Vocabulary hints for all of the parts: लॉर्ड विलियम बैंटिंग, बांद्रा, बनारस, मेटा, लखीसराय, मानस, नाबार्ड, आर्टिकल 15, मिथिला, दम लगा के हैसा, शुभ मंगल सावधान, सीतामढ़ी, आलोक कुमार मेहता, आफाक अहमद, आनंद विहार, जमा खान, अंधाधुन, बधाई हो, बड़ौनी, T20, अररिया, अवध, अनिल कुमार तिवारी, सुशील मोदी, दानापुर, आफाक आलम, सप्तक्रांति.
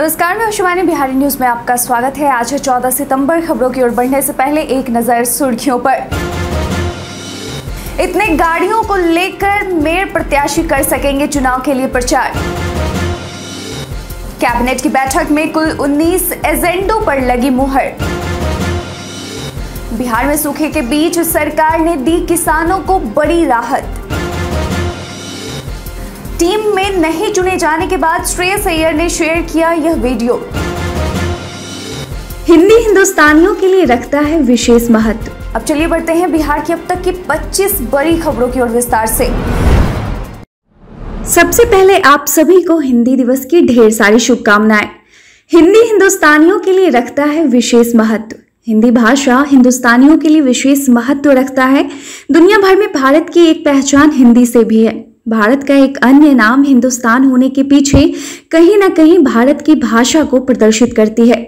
नमस्कार, मैं अश्विनी बिहारी, न्यूज में आपका स्वागत है। आज है 14 सितंबर। खबरों की ओर बढ़ने से पहले एक नजर सुर्खियों पर। इतने गाड़ियों को लेकर मेयर प्रत्याशी कर सकेंगे चुनाव के लिए प्रचार। कैबिनेट की बैठक में कुल 19 एजेंडों पर लगी मुहर। बिहार में सूखे के बीच सरकार ने दी किसानों को बड़ी राहत। टीम में नहीं चुने जाने के बाद श्रेयस अय्यर ने शेयर किया यह वीडियो। हिंदी हिंदुस्तानियों के लिए रखता है विशेष महत्व। अब चलिए बढ़ते हैं बिहार की अब तक की 25 बड़ी खबरों की ओर विस्तार से। सबसे पहले आप सभी को हिंदी दिवस की ढेर सारी शुभकामनाएं। हिंदी हिंदुस्तानियों के लिए रखता है विशेष महत्व। हिंदी भाषा हिंदुस्तानियों के लिए विशेष महत्व रखता है। दुनिया भर में भारत की एक पहचान हिंदी से भी है। भारत का एक अन्य नाम हिंदुस्तान होने के पीछे कहीं ना कहीं भारत की भाषा को प्रदर्शित करती है।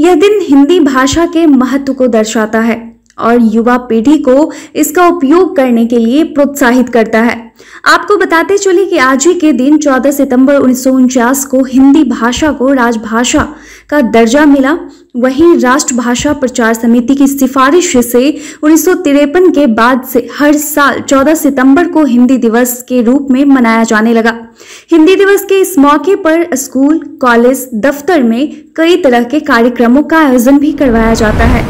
यह दिन हिंदी भाषा के महत्व को दर्शाता है और युवा पीढ़ी को इसका उपयोग करने के लिए प्रोत्साहित करता है। आपको बताते चले कि आज ही के दिन 14 सितंबर 1949 को हिंदी भाषा को राजभाषा का दर्जा मिला। वहीं राष्ट्रभाषा प्रचार समिति की सिफारिश से 1953 के बाद से हर साल 14 सितंबर को हिंदी दिवस के रूप में मनाया जाने लगा। हिंदी दिवस के इस मौके पर स्कूल, कॉलेज, दफ्तर में कई तरह के कार्यक्रमों का आयोजन भी करवाया जाता है।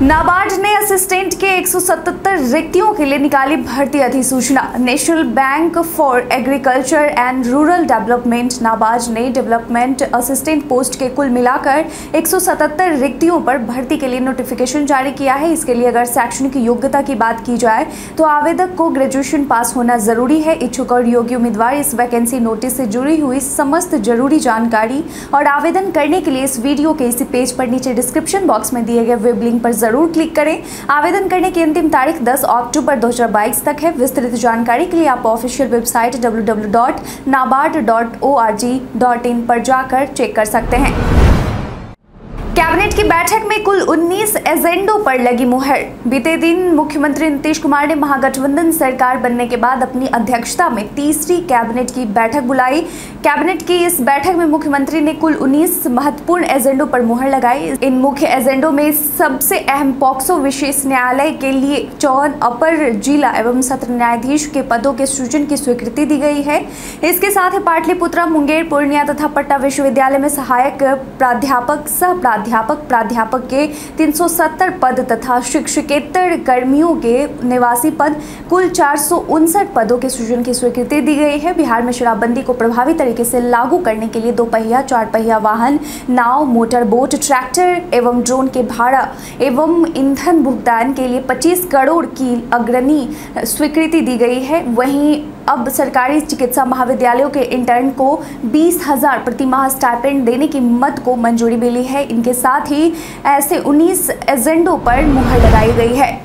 नाबार्ड ने असिस्टेंट के 177 रिक्तियों के लिए निकाली भर्ती अधिसूचना। National Bank for Agriculture and Rural Development नाबार्ड ने डेवलपमेंट असिस्टेंट पोस्ट के कुल मिलाकर 177 रिक्तियों पर भर्ती के लिए नोटिफिकेशन जारी किया है। इसके लिए अगर शैक्षणिक योग्यता की बात की जाए तो आवेदक को ग्रेजुएशन पास होना जरूरी है। इच्छुक और योग्य उम्मीदवार इस वैकेंसी नोटिस से जुड़ी हुई समस्त जरूरी जानकारी और आवेदन करने के लिए इस वीडियो के इसी पेज पर नीचे डिस्क्रिप्शन बॉक्स में दिए गए वेब लिंक पर जरूर क्लिक करें। आवेदन करने की अंतिम तारीख 10 अक्टूबर 2022 तक है। विस्तृत जानकारी के लिए आप ऑफिशियल वेबसाइट www.nabaard.org.in पर जाकर चेक कर सकते हैं। कैबिनेट की बैठक में कुल 19 एजेंडों पर लगी मुहर। बीते दिन मुख्यमंत्री नीतीश कुमार ने महागठबंधन सरकार बनने के बाद अपनी अध्यक्षता में तीसरी कैबिनेट की बैठक बुलाई। कैबिनेट की इस बैठक में मुख्यमंत्री ने कुल 19 महत्वपूर्ण एजेंडों पर मुहर लगाई। इन मुख्य एजेंडों में सबसे अहम पॉक्सो विशेष न्यायालय के लिए 54 अपर जिला एवं सत्र न्यायाधीश के पदों के सृजन की स्वीकृति दी गई है। इसके साथ ही पाटलिपुत्र, मुंगेर, पूर्णिया तथा पटना विश्वविद्यालय में सहायक प्राध्यापक, सह प्राध्यापक के 370 पद तथा शिक्षकेतर कर्मियों के निवासी पद, कुल 459 पदों के सृजन की स्वीकृति दी गई है। बिहार में शराबबंदी को प्रभावी तरीके से लागू करने के लिए दो पहिया, चार पहिया वाहन, नाव, मोटर बोट, ट्रैक्टर एवं ड्रोन के भाड़ा एवं ईंधन भुगतान के लिए 25 करोड़ की अग्रणी स्वीकृति दी गई है। वहीं अब सरकारी चिकित्सा महाविद्यालयों के इंटर्न को 20,000 प्रतिमाह स्टाइपेंड देने की मद को मंजूरी मिली है। इनके साथ ही ऐसे 19 एजेंडों पर मुहर लगाई गई है।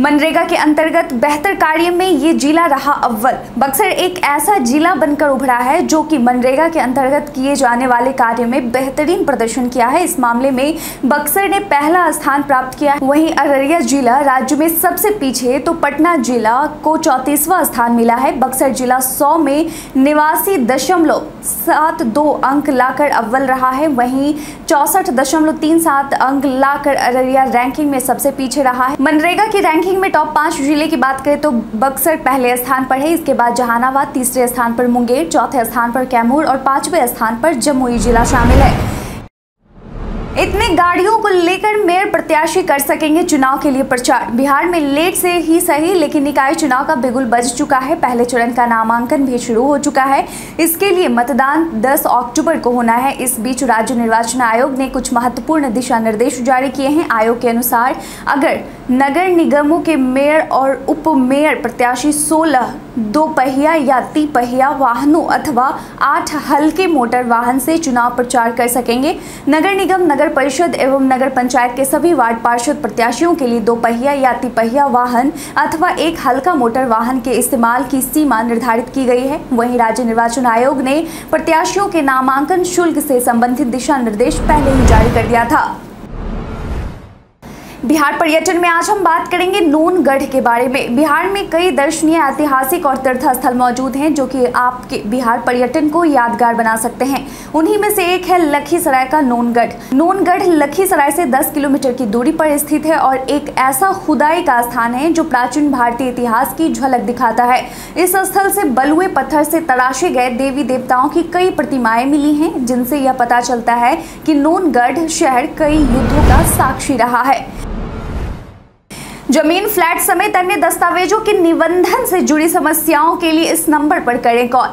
मनरेगा के अंतर्गत बेहतर कार्य में ये जिला रहा अव्वल। बक्सर एक ऐसा जिला बनकर उभरा है जो कि मनरेगा के अंतर्गत किए जाने वाले कार्य में बेहतरीन प्रदर्शन किया है। इस मामले में बक्सर ने पहला स्थान प्राप्त किया है। वहीं अररिया जिला राज्य में सबसे पीछे तो पटना जिला को 34वां स्थान मिला है। बक्सर जिला 100 में 89.72 अंक लाकर अव्वल रहा है। वहीं 64.37 अंक लाकर अररिया रैंकिंग में सबसे पीछे रहा है। मनरेगा की रैंकिंग में टॉप 5 जिले की बात करें तो बक्सर पहले स्थान पर है। इसके बाद जहानाबाद, तीसरे स्थान पर मुंगेर, चौथे स्थान पर कैमूर और पांचवें स्थान पर जमुई जिला शामिल है। इतने गाड़ियों को लेकर मेयर प्रत्याशी कर सकेंगे चुनाव के लिए प्रचार। बिहार में लेट से ही सही लेकिन निकाय चुनाव का बिगुल बज चुका है। पहले चरण का नामांकन भी शुरू हो चुका है। इसके लिए मतदान 10 अक्टूबर को होना है। इस बीच राज्य निर्वाचन आयोग ने कुछ महत्वपूर्ण दिशा निर्देश जारी किए हैं। आयोग के अनुसार अगर नगर निगमों के मेयर और उप मेयर प्रत्याशी 16 दो पहिया या ती पहिया वाहनों अथवा 8 हल्के मोटर वाहन से चुनाव प्रचार कर सकेंगे। नगर निगम, नगर परिषद एवं नगर पंचायत के सभी वार्ड पार्षद प्रत्याशियों के लिए दो पहिया या ती पहिया वाहन अथवा एक हल्का मोटर वाहन के इस्तेमाल की सीमा निर्धारित की गई है। वहीं राज्य निर्वाचन आयोग ने प्रत्याशियों के नामांकन शुल्क से संबंधित दिशा निर्देश पहले ही जारी कर दिया था। बिहार पर्यटन में आज हम बात करेंगे नोनगढ़ के बारे में। बिहार में कई दर्शनीय, ऐतिहासिक और तीर्थ स्थल मौजूद हैं जो कि आपके बिहार पर्यटन को यादगार बना सकते हैं। उन्हीं में से एक है लखीसराय का नोनगढ़। नोनगढ़ लखीसराय से 10 किलोमीटर की दूरी पर स्थित है और एक ऐसा खुदाई का स्थान है जो प्राचीन भारतीय इतिहास की झलक दिखाता है। इस स्थल से बलुए पत्थर से तराशे गए देवी देवताओं की कई प्रतिमाएं मिली हैं, जिनसे यह पता चलता है कि नोनगढ़ शहर कई युद्धों का साक्षी रहा है। जमीन, फ्लैट समेत अन्य दस्तावेजों के निबंधन से जुड़ी समस्याओं के लिए इस नंबर पर करें कॉल।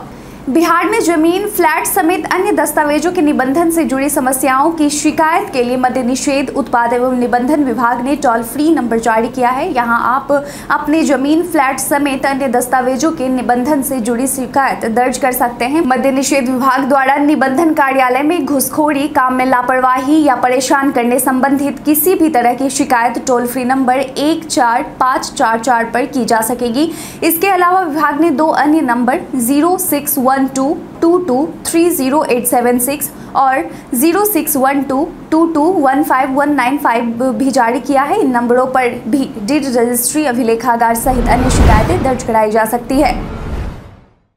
बिहार में जमीन, फ्लैट समेत अन्य दस्तावेजों के निबंधन से जुड़ी समस्याओं की शिकायत के लिए मद्य निषेध, उत्पाद एवं निबंधन विभाग ने टोल फ्री नंबर जारी किया है। यहां आप अपने जमीन, फ्लैट समेत अन्य दस्तावेजों के निबंधन से जुड़ी शिकायत दर्ज कर सकते हैं। मद्य निषेध विभाग द्वारा निबंधन कार्यालय में घुसखोरी, काम में लापरवाही या परेशान करने संबंधित किसी भी तरह की शिकायत टोल फ्री नंबर 14544 पर की जा सकेगी। इसके अलावा विभाग ने 2 अन्य नंबर 06122230876 और 06122215195 भी जारी किया है। इन नंबरों पर भी डिड रजिस्ट्री, अभिलेखागार सहित अन्य शिकायतें दर्ज कराई जा सकती है।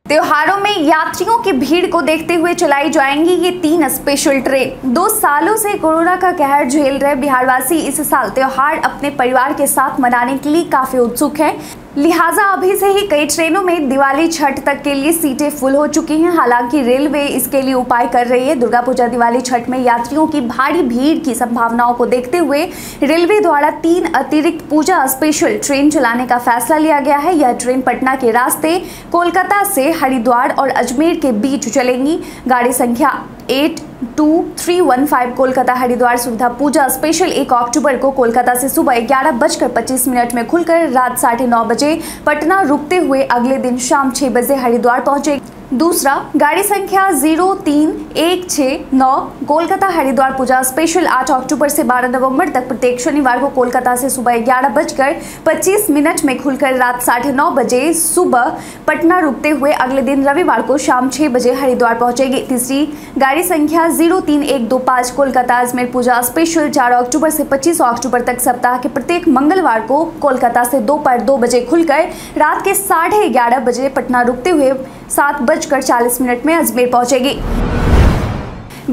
त्योहारों में यात्रियों की भीड़ को देखते हुए चलाई जाएंगी ये 3 स्पेशल ट्रेन। 2 सालों से कोरोना का कहर झेल रहे बिहारवासी इस साल त्योहार अपने परिवार के साथ मनाने के लिए काफी उत्सुक हैं। लिहाजा अभी से ही कई ट्रेनों में दिवाली, छठ तक के लिए सीटें फुल हो चुकी हैं। हालांकि रेलवे इसके लिए उपाय कर रही है। दुर्गा पूजा, दिवाली, छठ में यात्रियों की भारी भीड़ की संभावनाओं को देखते हुए रेलवे द्वारा 3 अतिरिक्त पूजा स्पेशल ट्रेन चलाने का फैसला लिया गया है। यह ट्रेन पटना के रास्ते कोलकाता से हरिद्वार और अजमेर के बीच चलेंगी। गाड़ी संख्या 82315 कोलकाता हरिद्वार सुविधा पूजा स्पेशल 1 अक्टूबर को कोलकाता से सुबह 11:25 में खुलकर रात 9:30 बजे पटना रुकते हुए अगले दिन शाम 6 बजे हरिद्वार पहुंचेगी। दूसरा, गाड़ी संख्या 03169 कोलकाता हरिद्वार पूजा स्पेशल 8 अक्टूबर से 12 नवंबर तक प्रत्येक शनिवार को कोलकाता से सुबह 11:25 में खुलकर रात 9:30 बजे सुबह पटना रुकते हुए अगले दिन रविवार को शाम 6 बजे हरिद्वार पहुंचेगी। तीसरी, गाड़ी संख्या 03125 कोलकाता अजमेर पूजा स्पेशल 4 अक्टूबर से 25 अक्टूबर तक सप्ताह के प्रत्येक मंगलवार को कोलकाता से दोपहर 2 बजे खुलकर रात के 11:30 बजे पटना रुकते हुए 7:40 में अजमेर पहुंचेगी।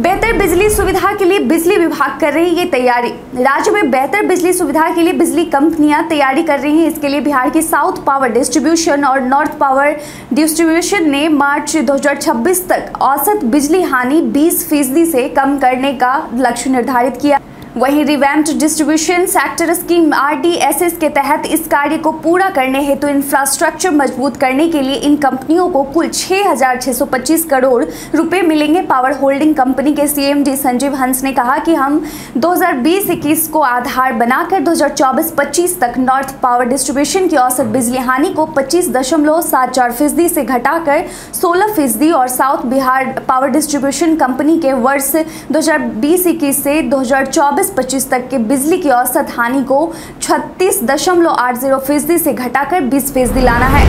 बेहतर बिजली सुविधा के लिए बिजली विभाग कर रही है तैयारी। राज्य में बेहतर बिजली सुविधा के लिए बिजली कंपनियां तैयारी कर रही हैं। इसके लिए बिहार की साउथ पावर डिस्ट्रीब्यूशन और नॉर्थ पावर डिस्ट्रीब्यूशन ने मार्च 2026 तक औसत बिजली हानि 20% से कम करने का लक्ष्य निर्धारित किया। वहीं revamped distribution sector scheme RDSS के तहत इस कार्य को पूरा करने हेतु इंफ्रास्ट्रक्चर मजबूत करने के लिए इन कंपनियों को कुल 6,625 करोड़ रुपए मिलेंगे। पावर होल्डिंग कंपनी के CMD संजीव हंस ने कहा कि हम 2020-21 को आधार बनाकर 2024-25 तक नॉर्थ पावर डिस्ट्रीब्यूशन की औसत बिजली हानि को 25.74% से घटाकर 16% और south Bihar power distribution company के वर्ष 2020-21 से 2024-25 तक के बिजली की औसत हानि को 36.80% से घटाकर 20% लाना है।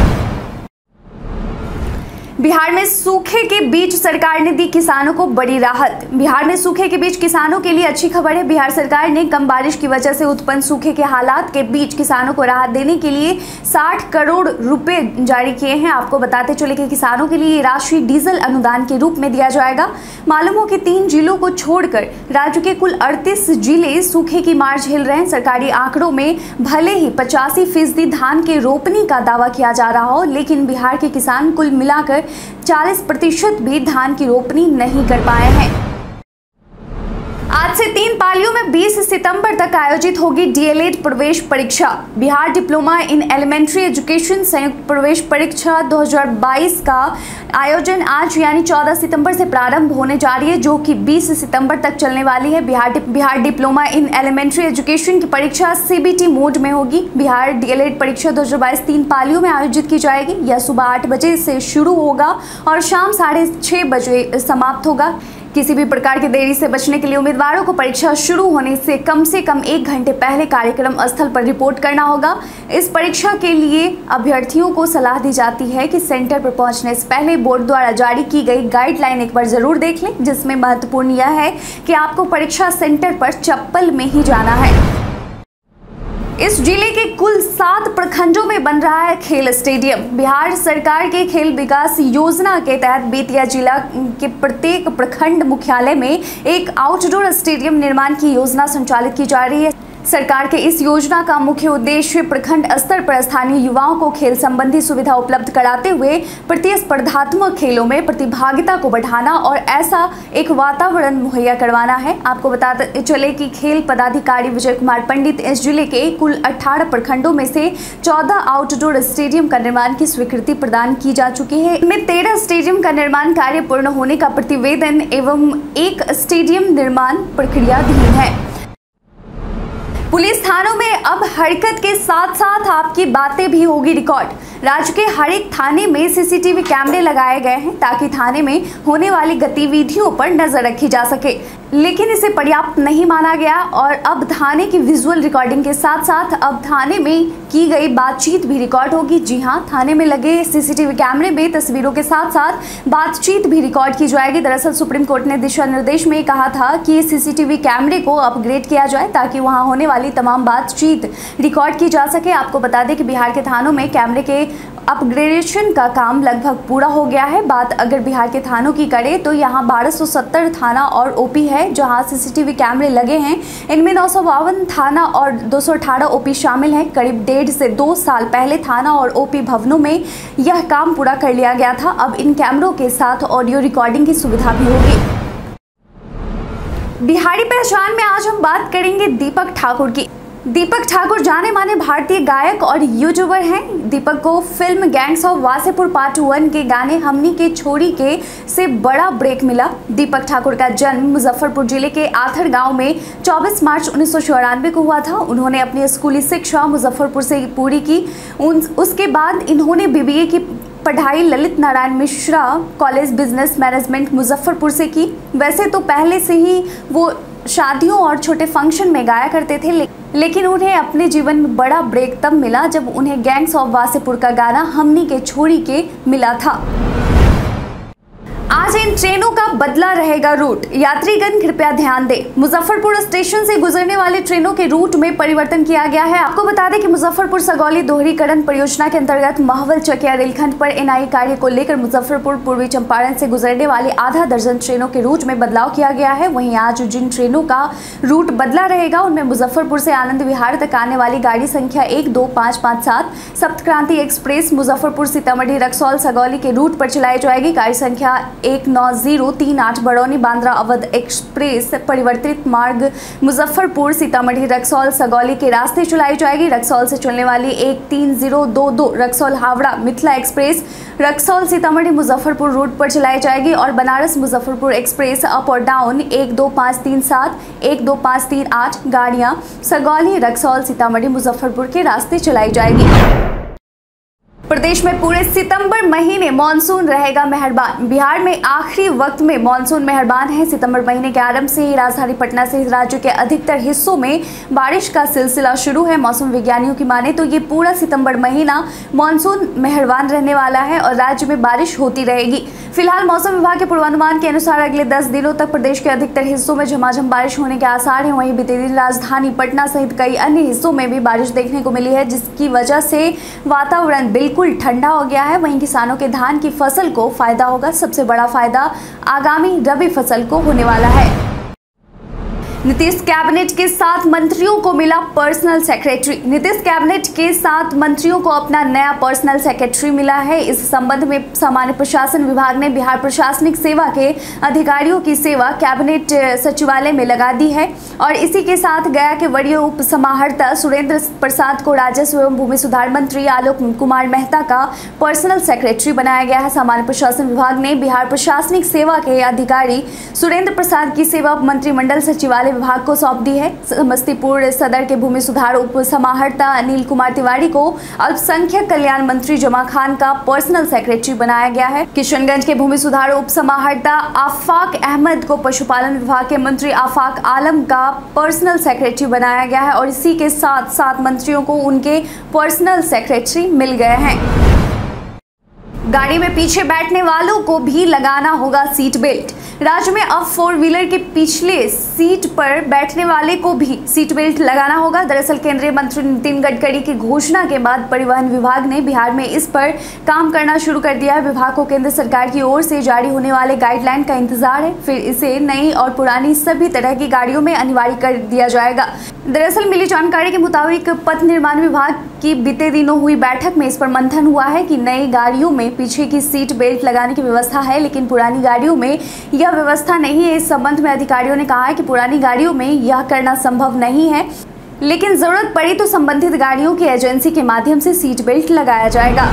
बिहार में सूखे के बीच सरकार ने दी किसानों को बड़ी राहत। बिहार में सूखे के बीच किसानों के लिए अच्छी खबर है। बिहार सरकार ने कम बारिश की वजह से उत्पन्न सूखे के हालात के बीच किसानों को राहत देने के लिए 60 करोड़ रुपए जारी किए हैं। आपको बताते चले कि किसानों के लिए राशि डीजल अनुदान के रूप में दिया जाएगा। मालूम हो कि 3 जिलों को छोड़कर राज्य के कुल 38 जिले सूखे की मार झेल रहे हैं। सरकारी आंकड़ों में भले ही 85% धान के रोपनी का दावा किया जा रहा हो, लेकिन बिहार के किसान कुल मिलाकर 40% भी धान की रोपनी नहीं कर पाए हैं। आज से 3 पालियों में 20 सितंबर तक आयोजित होगी DLED प्रवेश परीक्षा। Bihar diploma in elementary education संयुक्त प्रवेश परीक्षा 2022 का आयोजन आज यानी 14 सितंबर से प्रारंभ होने जा रही है, जो कि 20 सितंबर तक चलने वाली है। Bihar diploma in elementary education की परीक्षा CBT मोड में होगी। बिहार DLED परीक्षा 2022 3 पालियों में आयोजित की जाएगी। यह सुबह 8 बजे से शुरू होगा और शाम 6:30 बजे समाप्त होगा। किसी भी प्रकार की देरी से बचने के लिए उम्मीदवारों को परीक्षा शुरू होने से कम 1 घंटे पहले कार्यक्रम स्थल पर रिपोर्ट करना होगा। इस परीक्षा के लिए अभ्यर्थियों को सलाह दी जाती है कि सेंटर पर पहुंचने से पहले बोर्ड द्वारा जारी की गई गाइडलाइन एक बार ज़रूर देख लें, जिसमें महत्वपूर्ण यह है कि आपको परीक्षा सेंटर पर चप्पल में ही जाना है। इस जिले के कुल 7 प्रखंडों में बन रहा है खेल स्टेडियम। बिहार सरकार के खेल विकास योजना के तहत बेतिया जिला के प्रत्येक प्रखंड मुख्यालय में एक आउटडोर स्टेडियम निर्माण की योजना संचालित की जा रही है। सरकार के इस योजना का मुख्य उद्देश्य प्रखंड स्तर पर स्थानीय युवाओं को खेल संबंधी सुविधा उपलब्ध कराते हुए प्रतिस्पर्धात्मक खेलों में प्रतिभागिता को बढ़ाना और ऐसा एक वातावरण मुहैया करवाना है। आपको बताते चले कि खेल पदाधिकारी विजय कुमार पंडित इस जिले के कुल 18 प्रखंडों में से 14 आउटडोर स्टेडियम का निर्माण की स्वीकृति प्रदान की जा चुकी है। इनमें 13 स्टेडियम का निर्माण कार्य पूर्ण होने का प्रतिवेदन एवं 1 स्टेडियम निर्माण प्रक्रियाधीन है। पुलिस थानों में अब हरकत के साथ साथ आपकी बातें भी होगी रिकॉर्ड। राज्य के हर एक थाने में सीसीटीवी कैमरे लगाए गए हैं ताकि थाने में होने वाली गतिविधियों पर नजर रखी जा सके, लेकिन इसे पर्याप्त नहीं माना गया और अब थाने की विजुअल रिकॉर्डिंग के साथ साथ अब थाने में की गई बातचीत भी रिकॉर्ड होगी। जी हाँ, थाने में लगे सीसीटीवी कैमरे में तस्वीरों के साथ साथ बातचीत भी रिकॉर्ड की जाएगी। दरअसल सुप्रीम कोर्ट ने दिशा निर्देश में कहा था कि सीसीटीवी कैमरे को अपग्रेड किया जाए ताकि वहाँ होने वाली तमाम बातचीत रिकॉर्ड की जा सके। आपको बता दें कि बिहार के थानों में कैमरे के अपग्रेडेशन का काम लगभग पूरा हो गया है। बात अगर बिहार के थानों की करें तो यहाँ 1270 थाना और ओपी है जहाँ सीसीटीवी कैमरे लगे हैं। इनमें 952 थाना और 218 ओपी शामिल हैं। करीब 1.5 से 2 साल पहले थाना और ओपी भवनों में यह काम पूरा कर लिया गया था। अब इन कैमरों के साथ ऑडियो रिकॉर्डिंग की सुविधा भी होगी। बिहारी पहचान में आज हम बात करेंगे दीपक ठाकुर की। दीपक ठाकुर जाने माने भारतीय गायक और यूट्यूबर हैं। दीपक को film Gangs of Wasseypur part 1 के गाने हमनी के छोड़ी के से बड़ा ब्रेक मिला। दीपक ठाकुर का जन्म मुजफ्फरपुर जिले के आथर गांव में 24 मार्च 1994 को हुआ था। उन्होंने अपनी स्कूली शिक्षा मुजफ्फरपुर से पूरी की। उसके बाद इन्होंने BBA की पढ़ाई Lalit Narayan Mishra college business management Muzaffarpur से की। वैसे तो पहले से ही वो शादियों और छोटे फंक्शन में गाया करते थे, लेकिन उन्हें अपने जीवन में बड़ा ब्रेक तब मिला जब उन्हें गैंग्स ऑफ वासेपुर का गाना हमनी के छोड़ी के मिला था। आज इन ट्रेनों का बदला रहेगा रूट, यात्रीगण कृपया ध्यान दें। मुजफ्फरपुर स्टेशन से गुजरने वाले ट्रेनों के रूट में परिवर्तन किया गया है। आपको बता दें कि मुजफ्फरपुर सगौली दोहरीकरण परियोजना के अंतर्गत महावल चकिया रेलखंड पर NI कार्य को लेकर मुजफ्फरपुर पूर्वी चंपारण से गुजरने वाले आधा दर्जन ट्रेनों के रूट में बदलाव किया गया है। वहीं आज जिन ट्रेनों का रूट बदला रहेगा उनमें मुजफ्फरपुर से आनंद विहार तक आने वाली गाड़ी संख्या 12557 सप्तक्रांति एक्सप्रेस मुजफ्फरपुर सीतामढ़ी रक्सौल सगौली के रूट पर चलाई जाएगी। गाड़ी संख्या 19038 बड़ौनी बांद्रा अवध एक्सप्रेस परिवर्तित मार्ग मुजफ्फरपुर सीतामढ़ी रक्सौल सगौली के रास्ते चलाई जाएगी। रक्सौल से चलने वाली 13022 रक्सौल हावड़ा मिथिला एक्सप्रेस रक्सौल सीतामढ़ी मुजफ्फरपुर रूट पर चलाई जाएगी और बनारस मुजफ्फरपुर एक्सप्रेस अप और डाउन 12537 12538 गाड़ियाँ सगौली रक्सौल सीतामढ़ी मुजफ्फरपुर के रास्ते चलाई जाएगी। प्रदेश में पूरे सितंबर महीने मानसून रहेगा मेहरबान। बिहार में आखिरी वक्त में मानसून मेहरबान है। सितंबर महीने के आरंभ से ही राजधानी पटना से राज्य के अधिकतर हिस्सों में बारिश का सिलसिला शुरू है। मौसम विज्ञानियों की माने तो ये पूरा सितंबर महीना मानसून मेहरबान रहने वाला है और राज्य में बारिश होती रहेगी। फिलहाल मौसम विभाग के पूर्वानुमान के अनुसार अगले 10 दिनों तक प्रदेश के अधिकतर हिस्सों में झमाझम बारिश होने के आसार हैं। वहीं बीते दिन राजधानी पटना सहित कई अन्य हिस्सों में भी बारिश देखने को मिली है, जिसकी वजह से वातावरण बिल्कुल ठंडा हो गया है। वहीं किसानों के धान की फसल को फायदा होगा। सबसे बड़ा फायदा आगामी रबी फसल को होने वाला है। नीतीश कैबिनेट के 7 मंत्रियों को मिला पर्सनल सेक्रेटरी। नीतीश कैबिनेट के 7 मंत्रियों को अपना नया पर्सनल सेक्रेटरी मिला है। इस संबंध में सामान्य प्रशासन विभाग ने बिहार प्रशासनिक सेवा के अधिकारियों की सेवा कैबिनेट सचिवालय में लगा दी है और इसी के साथ गया के वरीय उप समाहर्ता सुरेंद्र प्रसाद को राजस्व एवं भूमि सुधार मंत्री, आलोक कुमार मेहता का पर्सनल सेक्रेटरी बनाया गया है। सामान्य प्रशासन विभाग ने बिहार प्रशासनिक सेवा के अधिकारी सुरेंद्र प्रसाद की सेवा मंत्रिमंडल सचिवालय विभाग को सौंप दी है। समस्तीपुर सदर के भूमि सुधार उप समाहर्ता अनिल कुमार तिवारी को अल्पसंख्यक कल्याण मंत्री जमा खान का पर्सनल सेक्रेटरी बनाया गया है। किशनगंज के भूमि सुधार उप समाहर्ता आफाक अहमद को पशुपालन विभाग के मंत्री आफाक आलम का पर्सनल सेक्रेटरी बनाया गया है और इसी के साथ 7 मंत्रियों को उनके पर्सनल सेक्रेटरी मिल गए हैं। गाड़ी में पीछे बैठने वालों को भी लगाना होगा सीट बेल्ट। राज्य में अब फोर व्हीलर के पिछले सीट पर बैठने वाले को भी सीट बेल्ट लगाना होगा। दरअसल केंद्रीय मंत्री नितिन गडकरी की घोषणा के बाद परिवहन विभाग ने बिहार में इस पर काम करना शुरू कर दिया है। विभाग को केंद्र सरकार की ओर से जारी होने वाले गाइडलाइन का इंतजार है, फिर इसे नई और पुरानी सभी तरह की गाड़ियों में अनिवार्य कर दिया जाएगा। दरअसल मिली जानकारी के मुताबिक पथ निर्माण विभाग की बीते दिनों हुई बैठक में इस पर मंथन हुआ है कि नई गाड़ियों में पीछे की सीट बेल्ट लगाने की व्यवस्था है, लेकिन पुरानी गाड़ियों में यह व्यवस्था नहीं है। इस संबंध में अधिकारियों ने कहा है कि पुरानी गाड़ियों में यह करना संभव नहीं है, लेकिन जरूरत पड़ी तो संबंधित गाड़ियों की एजेंसी के माध्यम से सीट बेल्ट लगाया जाएगा।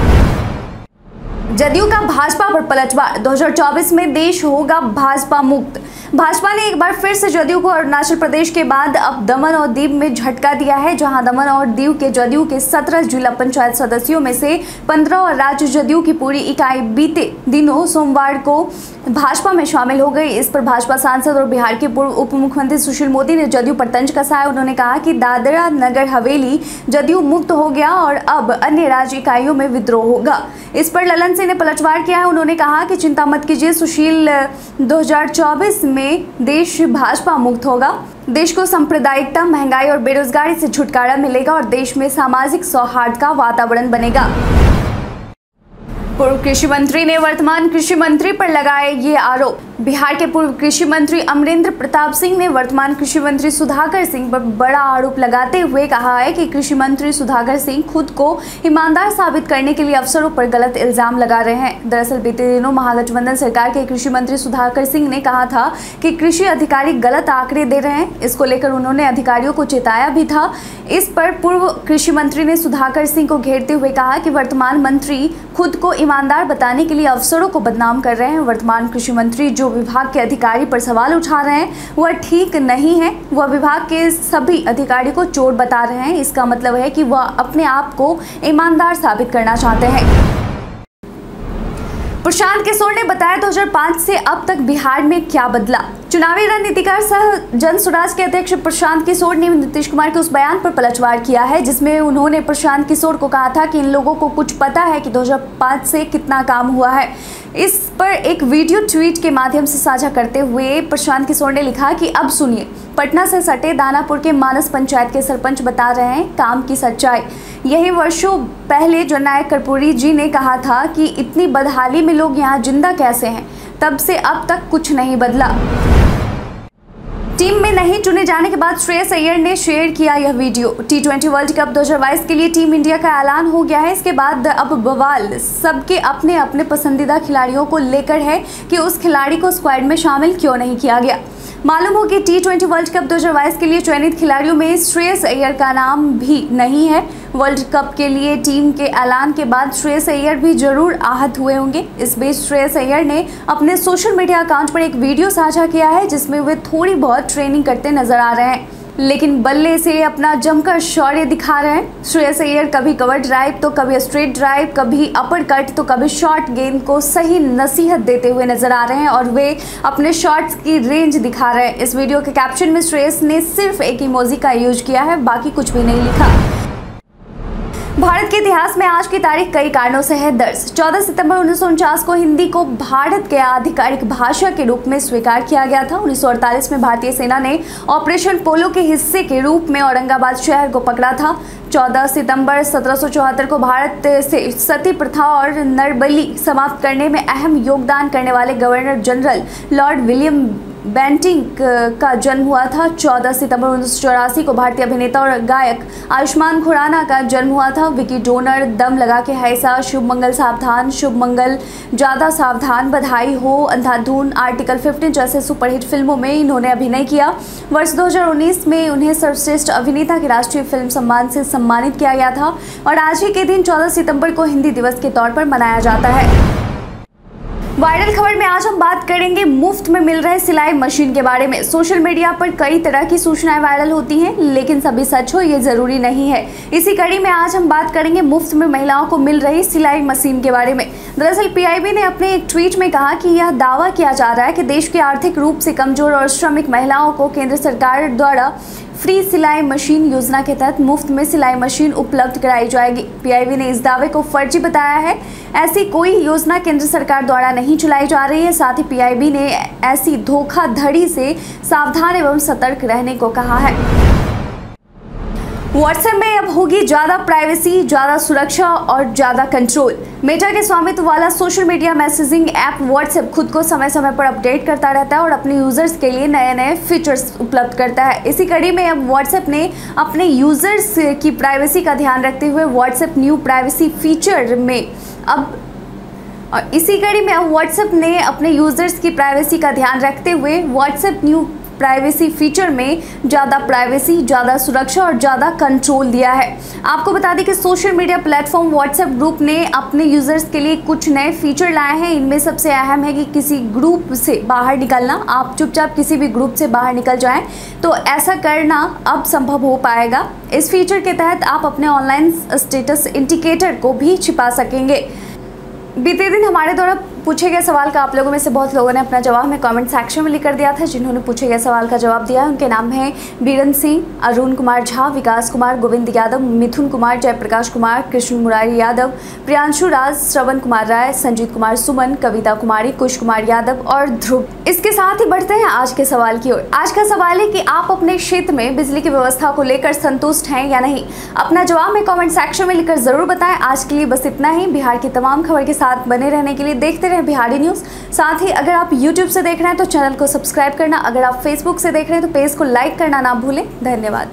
जदयू का भाजपा पर पलटवार, 2024 में देश होगा भाजपा मुक्त। भाजपा ने एक बार फिर से जदयू को अरुणाचल प्रदेश के बाद अब दमन और दीव में झटका दिया है, जहां दमन और दीव के जदयू के 17 जिला पंचायत सदस्यों में से 15 और राज्य जदयू की पूरी इकाई बीते दिनों सोमवार को भाजपा में शामिल हो गई। इस पर भाजपा सांसद और बिहार के पूर्व उप मुख्यमंत्री सुशील मोदी ने जदयू पर तंज कसा है। उन्होंने कहा कि दादरा नगर हवेली जदयू मुक्त हो गया और अब अन्य राज्य इकाइयों में विद्रोह होगा। इस पर ललन सिंह ने पलटवार किया है। उन्होंने कहा कि चिंता मत कीजिए सुशील, 2024 में देश भाजपा मुक्त होगा। देश को सांप्रदायिकता, महंगाई और बेरोजगारी से छुटकारा मिलेगा और देश में सामाजिक सौहार्द का वातावरण बनेगा। पूर्व कृषि मंत्री ने वर्तमान कृषि मंत्री पर लगाए ये आरोप। बिहार के पूर्व कृषि मंत्री अमरेंद्र प्रताप सिंह ने वर्तमान कृषि मंत्री सुधाकर सिंह पर बड़ा आरोप लगाते हुए कहा है कि कृषि मंत्री सुधाकर सिंह खुद को ईमानदार साबित करने के लिए अफसरों पर गलत इल्जाम लगा रहे हैं। दरअसल बीते दिनों महागठबंधन सरकार के कृषि मंत्री सुधाकर सिंह ने कहा था कि कृषि अधिकारी गलत आंकड़े दे रहे हैं। इसको लेकर उन्होंने अधिकारियों को चेताया भी था। इस पर पूर्व कृषि मंत्री ने सुधाकर सिंह को घेरते हुए कहा कि वर्तमान मंत्री खुद को ईमानदार बताने के लिए अफसरों को बदनाम कर रहे हैं। वर्तमान कृषि मंत्री जो विभाग के अधिकारी पर सवाल उठा रहे हैं वह ठीक नहीं है। वह विभाग के सभी अधिकारी को चोर बता रहे हैं। इसका मतलब है कि वह अपने आप को ईमानदार साबित करना चाहते हैं। प्रशांत किशोर ने बताया 2005 से अब तक बिहार में क्या बदला। चुनावी रणनीतिकार सह जन स्वराज के अध्यक्ष प्रशांत किशोर ने नीतीश कुमार के उस बयान पर पलटवार किया है जिसमें उन्होंने प्रशांत किशोर को कहा था कि इन लोगों को कुछ पता है कि 2005 से कितना काम हुआ है। इस पर एक वीडियो ट्वीट के माध्यम से साझा करते हुए प्रशांत किशोर ने लिखा कि अब सुनिए, पटना से सटे दानापुर के मानस पंचायत के सरपंच बता रहे हैं काम की सच्चाई। यही वर्षों पहले जननायक कर्पूरी जी ने कहा था कि इतनी बदहाली में लोग यहाँ जिंदा कैसे हैं। तब से अब तक कुछ नहीं बदला। टीम में नहीं चुने जाने के बाद श्रेयस अय्यर ने शेयर किया यह वीडियो। T20 वर्ल्ड कप 2022 के लिए टीम इंडिया का ऐलान हो गया है। इसके बाद अब बवाल सबके अपने अपने पसंदीदा खिलाड़ियों को लेकर है कि उस खिलाड़ी को स्क्वाड में शामिल क्यों नहीं किया गया। मालूम हो कि T20 वर्ल्ड कप 2022 के लिए चयनित खिलाड़ियों में श्रेयस अय्यर का नाम भी नहीं है। वर्ल्ड कप के लिए टीम के ऐलान के बाद श्रेयस अय्यर भी जरूर आहत हुए होंगे। इस बीच श्रेयस अय्यर ने अपने सोशल मीडिया अकाउंट पर एक वीडियो साझा किया है जिसमें वे थोड़ी बहुत ट्रेनिंग करते नजर आ रहे हैं, लेकिन बल्ले से अपना जमकर शौर्य दिखा रहे हैं। श्रेयस अय्यर कभी कवर ड्राइव तो कभी स्ट्रेट ड्राइव, कभी अपर कट तो कभी शॉर्ट गेंद को सही नसीहत देते हुए नजर आ रहे हैं और वे अपने शॉट्स की रेंज दिखा रहे हैं। इस वीडियो के कैप्शन में श्रेयस ने सिर्फ एक इमोजी का यूज किया है, बाकी कुछ भी नहीं लिखा। भारत के इतिहास में आज की तारीख कई कारणों से है दर्ज। 14 सितंबर 1949 को हिंदी को भारत के आधिकारिक भाषा के रूप में स्वीकार किया गया था। 1948 में भारतीय सेना ने ऑपरेशन पोलो के हिस्से के रूप में औरंगाबाद शहर को पकड़ा था। 14 सितंबर 1774 को भारत से सती प्रथा और नरबली समाप्त करने में अहम योगदान करने वाले governor general लॉर्ड विलियम बैंटिंग का जन्म हुआ था। 14 सितंबर 1984 को भारतीय अभिनेता और गायक आयुष्मान खुराना का जन्म हुआ था। विकी डोनर, दम लगा के हैसा, शुभ मंगल सावधान, शुभ मंगल ज़्यादा सावधान, बधाई हो, अंधाधुन, आर्टिकल 15 जैसे सुपरहिट फिल्मों में इन्होंने अभिनय किया। वर्ष 2019 में उन्हें सर्वश्रेष्ठ अभिनेता के राष्ट्रीय फिल्म सम्मान से सम्मानित किया गया था और आज ही के दिन 14 सितंबर को हिंदी दिवस के तौर पर मनाया जाता है। वायरल खबर में आज हम बात करेंगे मुफ्त में मिल रहे सिलाई मशीन के बारे में। सोशल मीडिया पर कई तरह की सूचनाएं वायरल होती हैं, लेकिन सभी सच हो ये ज़रूरी नहीं है। इसी कड़ी में आज हम बात करेंगे मुफ्त में महिलाओं को मिल रही सिलाई मशीन के बारे में। दरअसल पीआईबी ने अपने एक ट्वीट में कहा कि यह दावा किया जा रहा है कि देश के आर्थिक रूप से कमजोर और श्रमिक महिलाओं को केंद्र सरकार द्वारा फ्री सिलाई मशीन योजना के तहत मुफ्त में सिलाई मशीन उपलब्ध कराई जाएगी। पीआईबी ने इस दावे को फर्जी बताया है। ऐसी कोई योजना केंद्र सरकार द्वारा नहीं चलाई जा रही है। साथ ही पीआईबी ने ऐसी धोखाधड़ी से सावधान एवं सतर्क रहने को कहा है। व्हाट्सएप में अब होगी ज़्यादा प्राइवेसी, ज़्यादा सुरक्षा और ज़्यादा कंट्रोल। मेटा के स्वामित्व वाला social media messaging app WhatsApp खुद को समय समय पर अपडेट करता रहता है और अपने यूज़र्स के लिए नए नए फीचर्स उपलब्ध करता है। इसी कड़ी में अब व्हाट्सएप ने अपने यूज़र्स की प्राइवेसी का ध्यान रखते हुए व्हाट्सएप न्यू प्राइवेसी फीचर में ज़्यादा प्राइवेसी, ज़्यादा सुरक्षा और ज़्यादा कंट्रोल दिया है। आपको बता दें कि social media platform WhatsApp group ने अपने यूज़र्स के लिए कुछ नए फीचर लाए हैं। इनमें सबसे अहम है कि किसी ग्रुप से बाहर निकलना, आप चुपचाप किसी भी ग्रुप से बाहर निकल जाएं, तो ऐसा करना अब संभव हो पाएगा। इस फीचर के तहत आप अपने ऑनलाइन स्टेटस इंडिकेटर को भी छिपा सकेंगे। बीते दिन हमारे द्वारा पूछे गए सवाल का आप लोगों में से बहुत लोगों ने अपना जवाब हमें कमेंट सेक्शन में लिख कर दिया था। जिन्होंने पूछे गए सवाल का जवाब दिया है उनके नाम हैं बीरन सिंह, अरुण कुमार झा, विकास कुमार, गोविंद यादव, मिथुन कुमार, जयप्रकाश कुमार, कृष्ण मुरारी यादव, प्रियांशु राज, श्रवण कुमार राय, संजीत कुमार सुमन, कविता कुमारी, कुश कुमार यादव और ध्रुव। इसके साथ ही बढ़ते हैं आज के सवाल की ओर। आज का सवाल है कि आप अपने क्षेत्र में बिजली की व्यवस्था को लेकर संतुष्ट हैं या नहीं। अपना जवाब हमें कॉमेंट सेक्शन में लिखकर जरूर बताएं। आज के लिए बस इतना ही। बिहार की तमाम खबर के साथ बने रहने के लिए देखते बिहारी न्यूज़। साथ ही अगर आप YouTube से देख रहे हैं तो चैनल को सब्सक्राइब करना। अगर आप Facebook से देख रहे हैं तो पेज को लाइक करना ना भूलें। धन्यवाद।